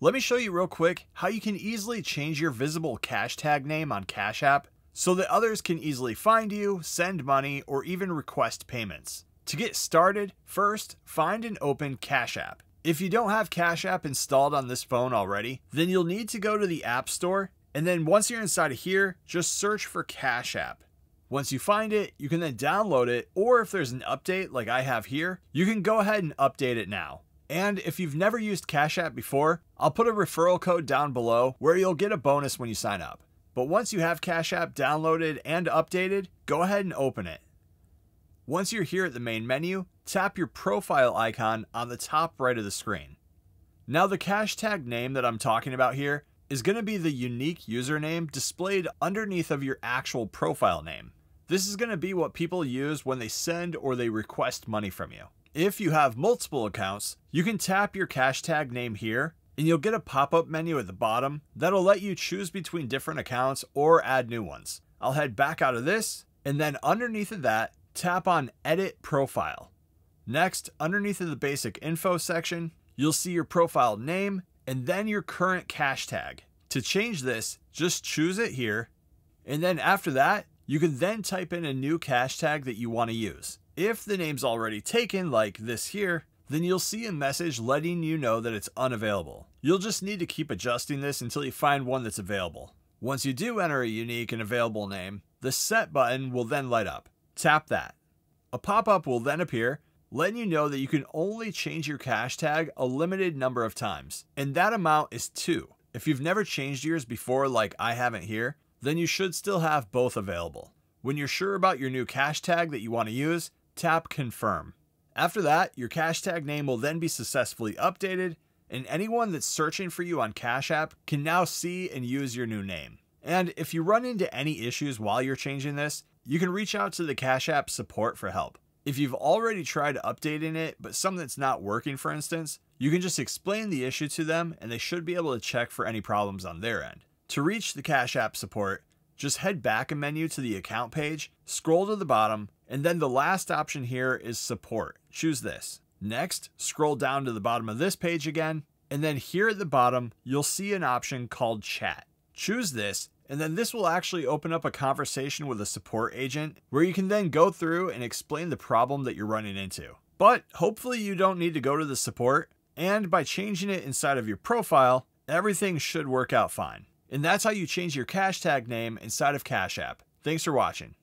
Let me show you real quick how you can easily change your visible Cashtag name on Cash App so that others can easily find you, send money, or even request payments. To get started, first, find and open Cash App. If you don't have Cash App installed on this phone already, then you'll need to go to the App Store, and then once you're inside of here, just search for Cash App. Once you find it, you can then download it, or if there's an update like I have here, you can go ahead and update it now. And if you've never used Cash App before, I'll put a referral code down below where you'll get a bonus when you sign up. But once you have Cash App downloaded and updated, go ahead and open it. Once you're here at the main menu, tap your profile icon on the top right of the screen. Now the Cashtag name that I'm talking about here is going to be the unique username displayed underneath of your actual profile name. This is going to be what people use when they send or they request money from you. If you have multiple accounts, you can tap your Cashtag name here and you'll get a pop-up menu at the bottom that'll let you choose between different accounts or add new ones. I'll head back out of this, and then underneath of that, tap on Edit Profile. Next, underneath of the basic info section, you'll see your profile name and then your current Cashtag. To change this, just choose it here, and then after that, you can then type in a new Cashtag that you want to use. If the name's already taken, like this here, then you'll see a message letting you know that it's unavailable. You'll just need to keep adjusting this until you find one that's available. Once you do enter a unique and available name, the Set button will then light up. Tap that. A pop-up will then appear, letting you know that you can only change your Cashtag a limited number of times, and that amount is 2. If you've never changed yours before like I haven't here, then you should still have both available. When you're sure about your new Cashtag that you want to use, tap Confirm. After that, your Cashtag name will then be successfully updated, and anyone that's searching for you on Cash App can now see and use your new name. And if you run into any issues while you're changing this, you can reach out to the Cash App support for help. If you've already tried updating it, but something's not working, for instance, you can just explain the issue to them and they should be able to check for any problems on their end. To reach the Cash App support, just head back a menu to the account page, scroll to the bottom, and then the last option here is support. Choose this. Next, scroll down to the bottom of this page again, and then here at the bottom, you'll see an option called chat. Choose this, and then this will actually open up a conversation with a support agent where you can then go through and explain the problem that you're running into. But hopefully you don't need to go to the support, and by changing it inside of your profile, everything should work out fine. And that's how you change your Cashtag name inside of Cash App. Thanks for watching.